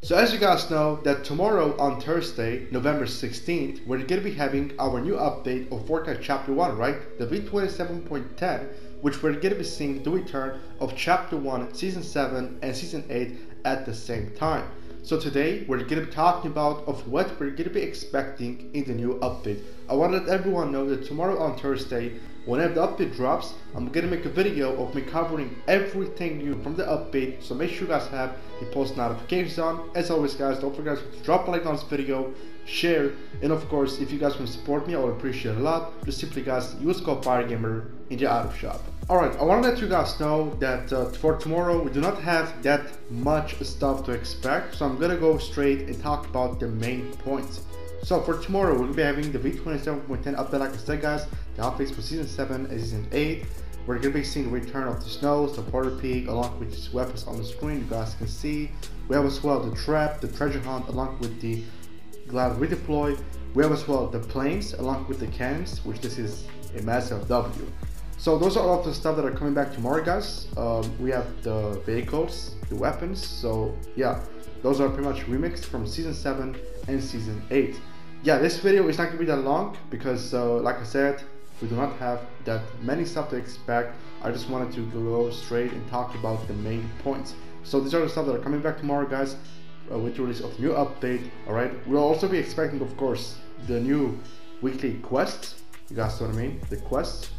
So as you guys know that tomorrow on Thursday, November 16th, we're going to be having our new update of Fortnite Chapter 1, right? The v27.10, which we're going to be seeing the return of Chapter 1, Season 7 and Season 8 at the same time. So today we're going to be talking about of what we're going to be expecting in the new update. I want to let everyone know that tomorrow on Thursday, whenever the update drops, I'm going to make a video of me covering everything new from the update, so make sure you guys have the post notifications on. As always guys, don't forget to drop a like on this video, share, and of course if you guys want to support me, I would appreciate it a lot. Just simply guys, use code Firegamer in the item shop. Alright, I want to let you guys know that for tomorrow we do not have that much stuff to expect, so I'm going to go straight and talk about the main points. So for tomorrow, we're going to be having the v27.10 update, like I said guys, the updates for Season 7 and Season 8. We're going to be seeing the return of the snow, the porter peak, along with its weapons on the screen, you guys can see. We have as well the trap, the treasure hunt, along with the glad redeploy. We have as well the planes, along with the cannons, which this is a massive W. So those are all of the stuff that are coming back tomorrow guys. We have the vehicles, the weapons, so yeah, those are pretty much remixed from Season 7 and Season 8. Yeah, this video is not gonna be that long because like I said, we do not have that many stuff to expect. I just wanted to go straight and talk about the main points. So these are the stuff that are coming back tomorrow guys, with the release of new update. Alright, we'll also be expecting of course the new weekly quests, you guys know what I mean, the quests,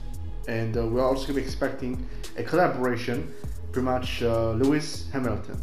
and we're also gonna be expecting a collaboration, pretty much Lewis Hamilton.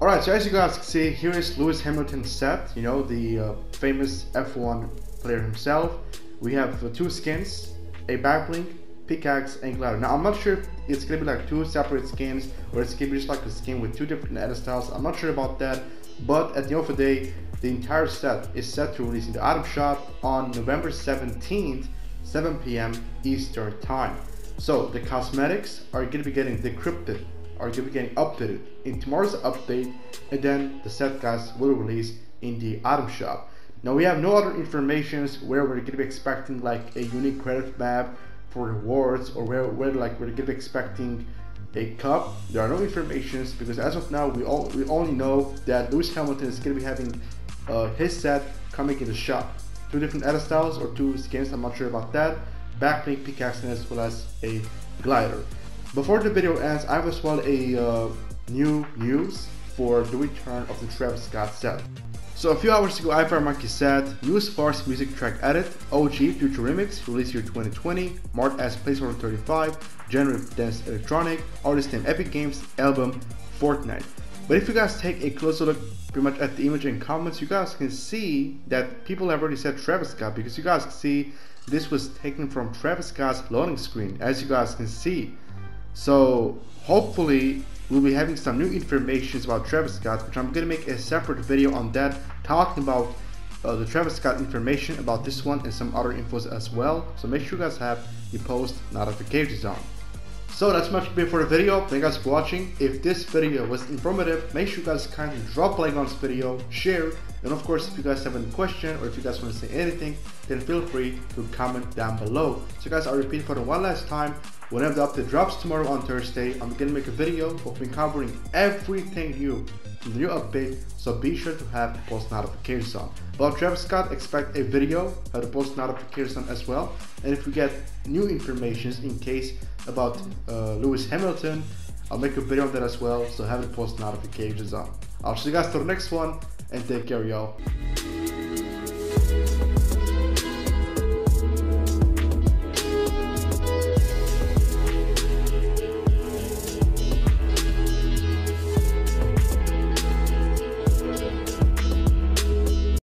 Alright, so as you guys can see, here is Lewis Hamilton's set, you know, the famous F1 player himself. We have two skins, a backbling, pickaxe, and glider. Now I'm not sure if it's gonna be like two separate skins or it's gonna be just like a skin with two different edit styles. I'm not sure about that, but at the end of the day, the entire set is set to release in the item shop on November 17th, 7 PM Eastern time. So the cosmetics are gonna be getting decrypted, are going to be getting updated in tomorrow's update, and then the set guys will release in the item shop. Now we have no other informations where we're going to be expecting like a unique credit map for rewards or where like we're going to be expecting a cup. There are no informations because as of now we only know that Lewis Hamilton is going to be having his set coming in the shop. Two different edit styles or two skins, I'm not sure about that. Backlink, pickaxe, as well as a glider. Before the video ends, I have as well a new news for the return of the Travis Scott set. So a few hours ago, iFireMonkey said, News Farce Music Track Edit, OG Future Remix, Release Year 2020, marked as Placeholder 35, January Dance Electronic, Artist Name Epic Games, Album Fortnite. But if you guys take a closer look pretty much at the image and comments, you guys can see that people have already said Travis Scott, because you guys can see this was taken from Travis Scott's loading screen, as you guys can see. So hopefully we'll be having some new information about Travis Scott, which I'm gonna make a separate video on that, talking about the Travis Scott information about this one and some other infos as well. So make sure you guys have the post notifications on. So that's much it for the video. Thank you guys for watching. If this video was informative, make sure you guys kindly drop a like on this video, share, and of course if you guys have any question or if you guys want to say anything, then feel free to comment down below. So guys, I'll repeat for the one last time. Whenever the update drops tomorrow on Thursday, I'm gonna make a video of me covering everything new from the new update, so be sure to have post notifications on. About Travis Scott, expect a video, have the post notifications on as well, and if we get new information in case about Lewis Hamilton, I'll make a video on that as well, so have the post notifications on. I'll see you guys to the next one, and take care y'all.